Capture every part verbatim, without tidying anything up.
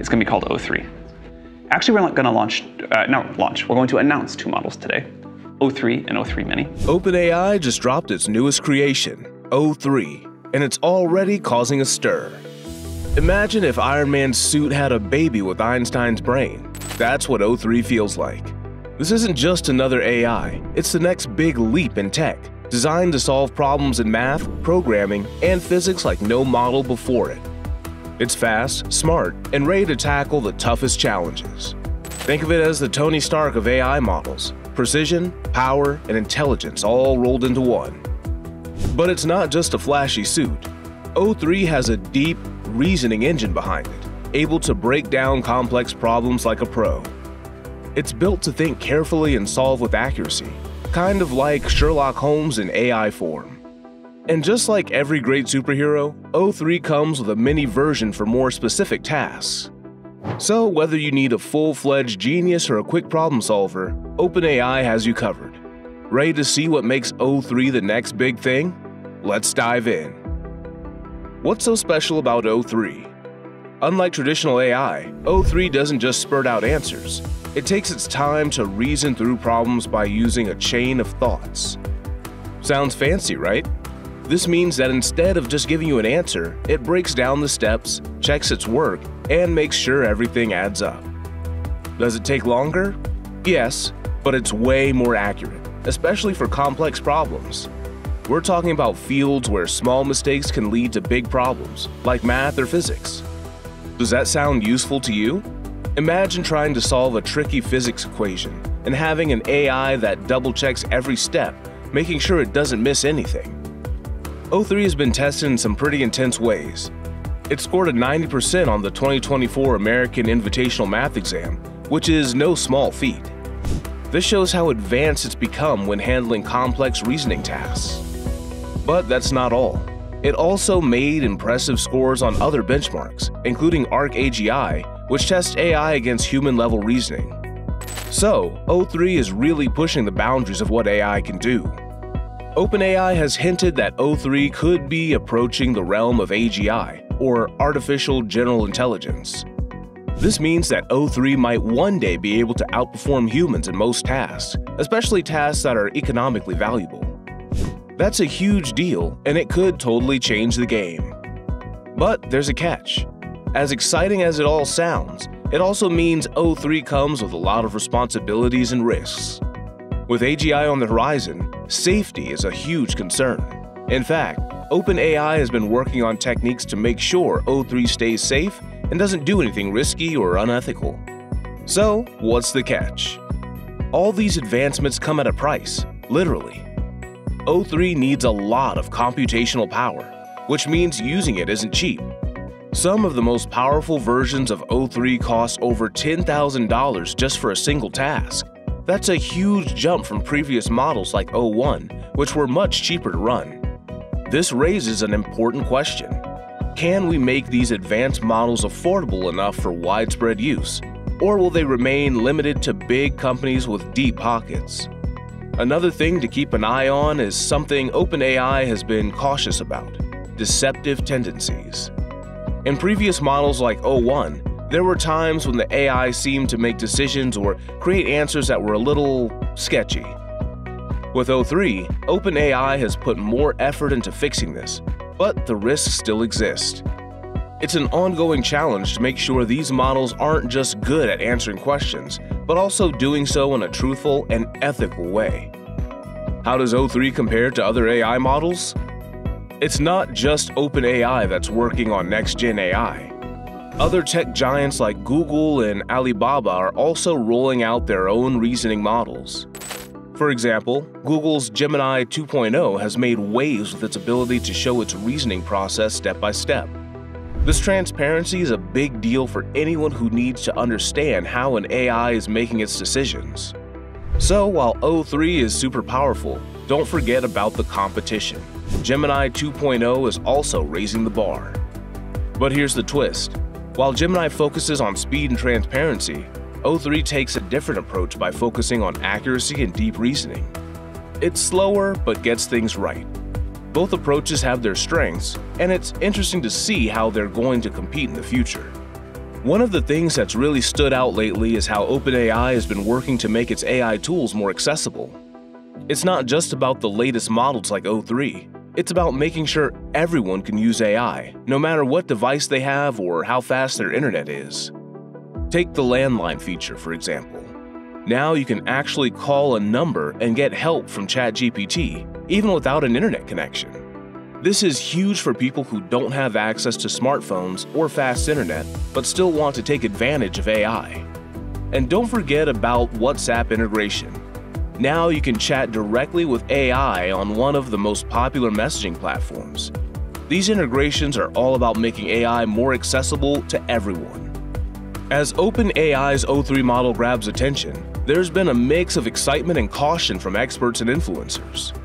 It's going to be called O three. Actually, we're not going to launch, uh, not launch, we're going to announce two models today, O three and O three Mini. OpenAI just dropped its newest creation, O three, and it's already causing a stir. Imagine if Iron Man's suit had a baby with Einstein's brain. That's what O three feels like. This isn't just another A I, it's the next big leap in tech, designed to solve problems in math, programming, and physics like no model before it. It's fast, smart, and ready to tackle the toughest challenges. Think of it as the Tony Stark of A I models, precision, power, and intelligence all rolled into one. But it's not just a flashy suit. O three has a deep, reasoning engine behind it, able to break down complex problems like a pro. It's built to think carefully and solve with accuracy, kind of like Sherlock Holmes in A I form. And just like every great superhero, O three comes with a mini version for more specific tasks. So whether you need a full-fledged genius or a quick problem solver, OpenAI has you covered. Ready to see what makes O three the next big thing? Let's dive in. What's so special about O three? Unlike traditional A I, O three doesn't just spurt out answers. It takes its time to reason through problems by using a chain of thoughts. Sounds fancy, right? This means that instead of just giving you an answer, it breaks down the steps, checks its work, and makes sure everything adds up. Does it take longer? Yes, but it's way more accurate, especially for complex problems. We're talking about fields where small mistakes can lead to big problems, like math or physics. Does that sound useful to you? Imagine trying to solve a tricky physics equation and having an A I that double-checks every step, making sure it doesn't miss anything. O three has been tested in some pretty intense ways. It scored a ninety percent on the twenty twenty-four American Invitational Math Exam, which is no small feat. This shows how advanced it's become when handling complex reasoning tasks. But that's not all. It also made impressive scores on other benchmarks, including A G I, which tests A I against human-level reasoning. So, O three is really pushing the boundaries of what A I can do. OpenAI has hinted that O three could be approaching the realm of A G I, or Artificial General Intelligence. This means that O three might one day be able to outperform humans in most tasks, especially tasks that are economically valuable. That's a huge deal, and it could totally change the game. But there's a catch. As exciting as it all sounds, it also means O three comes with a lot of responsibilities and risks. With A G I on the horizon, safety is a huge concern. In fact, OpenAI has been working on techniques to make sure O three stays safe and doesn't do anything risky or unethical. So, what's the catch? All these advancements come at a price, literally. O three needs a lot of computational power, which means using it isn't cheap. Some of the most powerful versions of O three cost over ten thousand dollars just for a single task. That's a huge jump from previous models like O one, which were much cheaper to run. This raises an important question. Can we make these advanced models affordable enough for widespread use, or will they remain limited to big companies with deep pockets? Another thing to keep an eye on is something OpenAI has been cautious about, deceptive tendencies. In previous models like O one, there were times when the A I seemed to make decisions or create answers that were a little sketchy. With O three, OpenAI has put more effort into fixing this, but the risks still exist. It's an ongoing challenge to make sure these models aren't just good at answering questions, but also doing so in a truthful and ethical way. How does O three compare to other A I models? It's not just OpenAI that's working on next-gen A I. Other tech giants like Google and Alibaba are also rolling out their own reasoning models. For example, Google's Gemini two point oh has made waves with its ability to show its reasoning process step by step. This transparency is a big deal for anyone who needs to understand how an A I is making its decisions. So while O three is super powerful, don't forget about the competition. Gemini two point oh is also raising the bar. But here's the twist. While Gemini focuses on speed and transparency, O three takes a different approach by focusing on accuracy and deep reasoning. It's slower, but gets things right. Both approaches have their strengths, and it's interesting to see how they're going to compete in the future. One of the things that's really stood out lately is how OpenAI has been working to make its A I tools more accessible. It's not just about the latest models like O three, it's about making sure everyone can use A I, no matter what device they have or how fast their internet is. Take the landline feature, for example. Now you can actually call a number and get help from ChatGPT, even without an internet connection. This is huge for people who don't have access to smartphones or fast internet, but still want to take advantage of A I. And don't forget about WhatsApp integration. Now you can chat directly with A I on one of the most popular messaging platforms. These integrations are all about making A I more accessible to everyone. As OpenAI's O three model grabs attention, there's been a mix of excitement and caution from experts and influencers.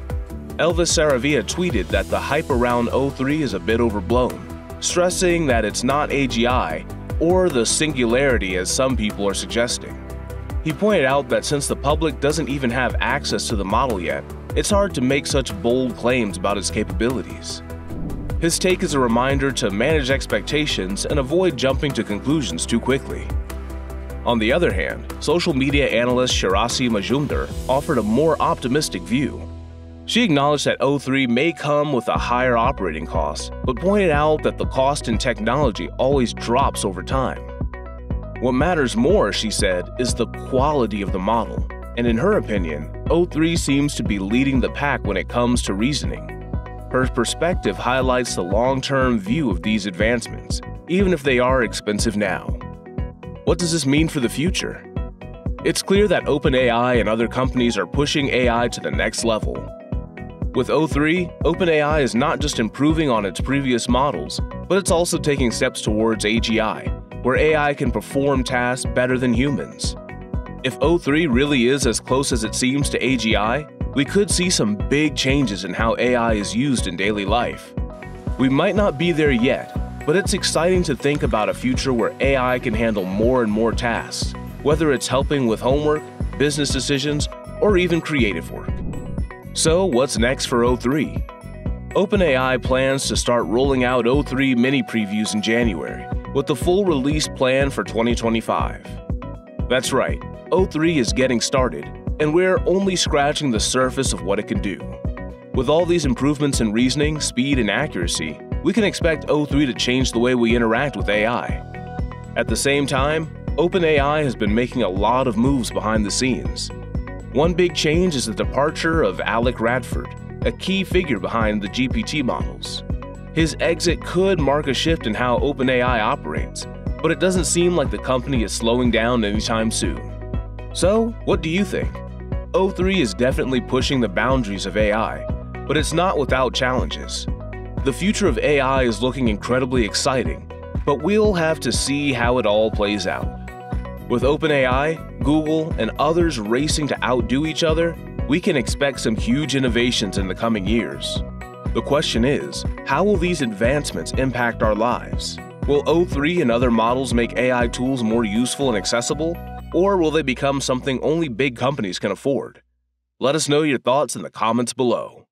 Elvis Saravia tweeted that the hype around O three is a bit overblown, stressing that it's not A G I or the singularity as some people are suggesting. He pointed out that since the public doesn't even have access to the model yet, it's hard to make such bold claims about its capabilities. His take is a reminder to manage expectations and avoid jumping to conclusions too quickly. On the other hand, social media analyst Shirasi Majumdar offered a more optimistic view. She acknowledged that O three may come with a higher operating cost, but pointed out that the cost in technology always drops over time. What matters more, she said, is the quality of the model, and in her opinion, O three seems to be leading the pack when it comes to reasoning. Her perspective highlights the long-term view of these advancements, even if they are expensive now. What does this mean for the future? It's clear that OpenAI and other companies are pushing A I to the next level. With O three, OpenAI is not just improving on its previous models, but it's also taking steps towards A G I, where A I can perform tasks better than humans. If O three really is as close as it seems to A G I, we could see some big changes in how A I is used in daily life. We might not be there yet, but it's exciting to think about a future where A I can handle more and more tasks, whether it's helping with homework, business decisions, or even creative work. So what's next for O three? OpenAI plans to start rolling out O three Mini previews in January, with the full release planned for twenty twenty-five. That's right, O three is getting started, and we're only scratching the surface of what it can do. With all these improvements in reasoning, speed, and accuracy, we can expect O three to change the way we interact with A I. At the same time, OpenAI has been making a lot of moves behind the scenes. One big change is the departure of Alec Radford, a key figure behind the G P T models. His exit could mark a shift in how OpenAI operates, but it doesn't seem like the company is slowing down anytime soon. So, what do you think? O three is definitely pushing the boundaries of A I, but it's not without challenges. The future of A I is looking incredibly exciting, but we'll have to see how it all plays out. With OpenAI, Google, and others racing to outdo each other, we can expect some huge innovations in the coming years. The question is, how will these advancements impact our lives? Will O three and other models make A I tools more useful and accessible? Or will they become something only big companies can afford? Let us know your thoughts in the comments below.